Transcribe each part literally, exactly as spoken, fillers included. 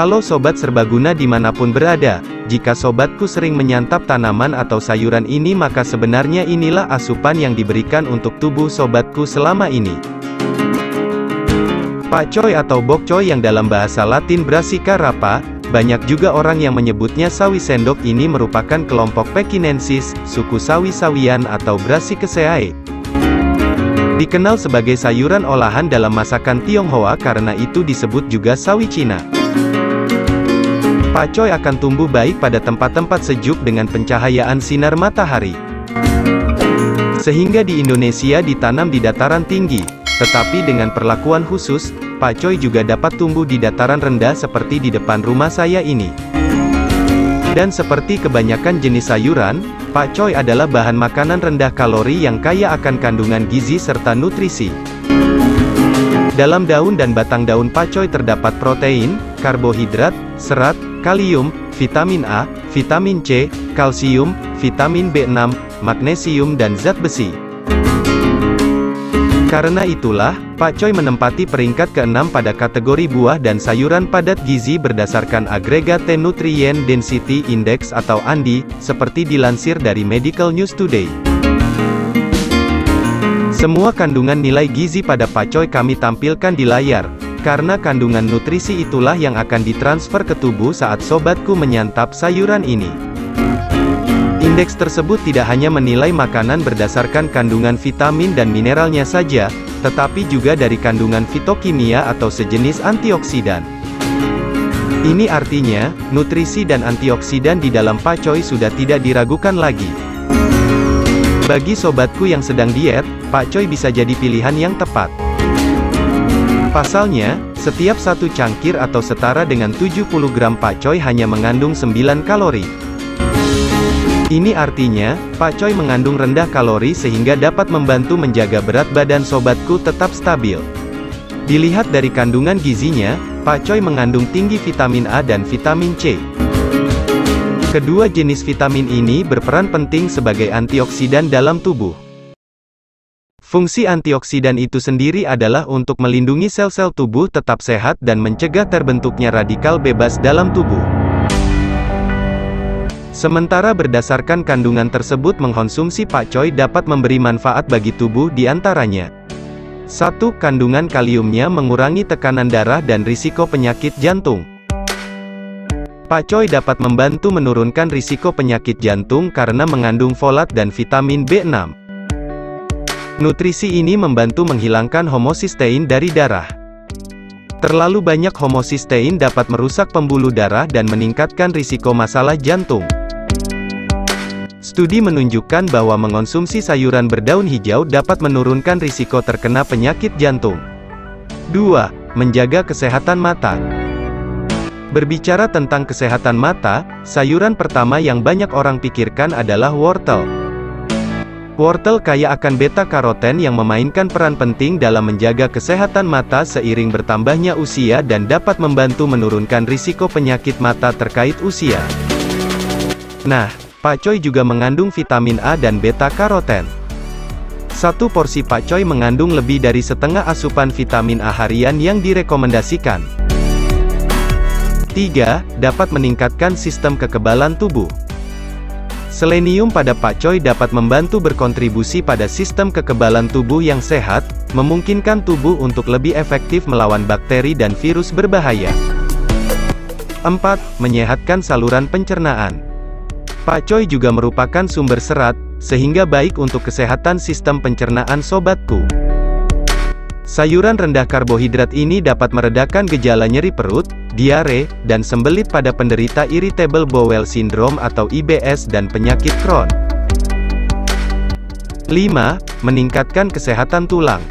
Halo Sobat Serbaguna dimanapun berada, jika Sobatku sering menyantap tanaman atau sayuran ini maka sebenarnya inilah asupan yang diberikan untuk tubuh Sobatku selama ini. Pakcoy atau bokcoy yang dalam bahasa Latin Brassica rapa, banyak juga orang yang menyebutnya sawi sendok ini merupakan kelompok Pekinensis, suku sawi-sawian atau Brassicaceae. Dikenal sebagai sayuran olahan dalam masakan Tionghoa karena itu disebut juga sawi Cina. Pakcoy akan tumbuh baik pada tempat-tempat sejuk dengan pencahayaan sinar matahari. Sehingga di Indonesia ditanam di dataran tinggi, tetapi dengan perlakuan khusus, pakcoy juga dapat tumbuh di dataran rendah seperti di depan rumah saya ini. Dan seperti kebanyakan jenis sayuran, pakcoy adalah bahan makanan rendah kalori yang kaya akan kandungan gizi serta nutrisi. Dalam daun dan batang daun pakcoy terdapat protein, karbohidrat, serat, kalium, vitamin A, vitamin C, kalsium, vitamin B enam, magnesium dan zat besi. Karena itulah, pakcoy menempati peringkat keenam pada kategori buah dan sayuran padat gizi berdasarkan Aggregate Nutrient Density Index atau A N D I, seperti dilansir dari Medical News Today. Semua kandungan nilai gizi pada pakcoy kami tampilkan di layar, karena kandungan nutrisi itulah yang akan ditransfer ke tubuh saat Sobatku menyantap sayuran ini. Indeks tersebut tidak hanya menilai makanan berdasarkan kandungan vitamin dan mineralnya saja, tetapi juga dari kandungan fitokimia atau sejenis antioksidan. Ini artinya, nutrisi dan antioksidan di dalam pakcoy sudah tidak diragukan lagi. Bagi Sobatku yang sedang diet, pakcoy bisa jadi pilihan yang tepat. Pasalnya, setiap satu cangkir atau setara dengan tujuh puluh gram pakcoy hanya mengandung sembilan kalori. Ini artinya, pakcoy mengandung rendah kalori sehingga dapat membantu menjaga berat badan Sobatku tetap stabil. Dilihat dari kandungan gizinya, pakcoy mengandung tinggi vitamin A dan vitamin C. Kedua jenis vitamin ini berperan penting sebagai antioksidan dalam tubuh. Fungsi antioksidan itu sendiri adalah untuk melindungi sel-sel tubuh tetap sehat dan mencegah terbentuknya radikal bebas dalam tubuh. Sementara berdasarkan kandungan tersebut mengkonsumsi pakcoy dapat memberi manfaat bagi tubuh diantaranya. satu. Kandungan kaliumnya mengurangi tekanan darah dan risiko penyakit jantung. Pakcoy dapat membantu menurunkan risiko penyakit jantung karena mengandung folat dan vitamin B enam. Nutrisi ini membantu menghilangkan homosistein dari darah. Terlalu banyak homosistein dapat merusak pembuluh darah dan meningkatkan risiko masalah jantung. Studi menunjukkan bahwa mengonsumsi sayuran berdaun hijau dapat menurunkan risiko terkena penyakit jantung. dua. Menjaga kesehatan mata. Berbicara tentang kesehatan mata, sayuran pertama yang banyak orang pikirkan adalah wortel. Wortel kaya akan beta-karoten yang memainkan peran penting dalam menjaga kesehatan mata seiring bertambahnya usia dan dapat membantu menurunkan risiko penyakit mata terkait usia. Nah, pakcoy juga mengandung vitamin A dan beta-karoten. Satu porsi pakcoy mengandung lebih dari setengah asupan vitamin A harian yang direkomendasikan. tiga. Dapat meningkatkan sistem kekebalan tubuh. Selenium pada pakcoy dapat membantu berkontribusi pada sistem kekebalan tubuh yang sehat, memungkinkan tubuh untuk lebih efektif melawan bakteri dan virus berbahaya. empat. Menyehatkan saluran pencernaan. Pakcoy juga merupakan sumber serat, sehingga baik untuk kesehatan sistem pencernaan Sobatku. Sayuran rendah karbohidrat ini dapat meredakan gejala nyeri perut, diare, dan sembelit pada penderita Irritable Bowel Syndrome atau I B S dan penyakit Crohn. lima. Meningkatkan kesehatan tulang.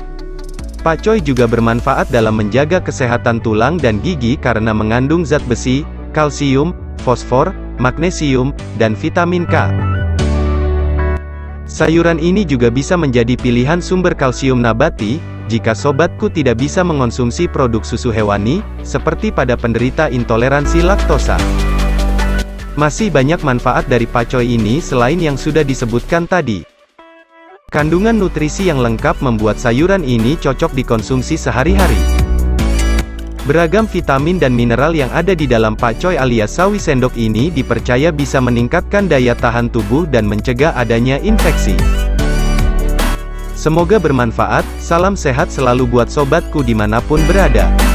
Pakcoy juga bermanfaat dalam menjaga kesehatan tulang dan gigi karena mengandung zat besi, kalsium, fosfor, magnesium, dan vitamin K. Sayuran ini juga bisa menjadi pilihan sumber kalsium nabati, jika Sobatku tidak bisa mengonsumsi produk susu hewani, seperti pada penderita intoleransi laktosa. Masih banyak manfaat dari pakcoy ini selain yang sudah disebutkan tadi. Kandungan nutrisi yang lengkap membuat sayuran ini cocok dikonsumsi sehari-hari. Beragam vitamin dan mineral yang ada di dalam pakcoy alias sawi sendok ini dipercaya bisa meningkatkan daya tahan tubuh dan mencegah adanya infeksi. Semoga bermanfaat, salam sehat selalu buat sobatku dimanapun berada.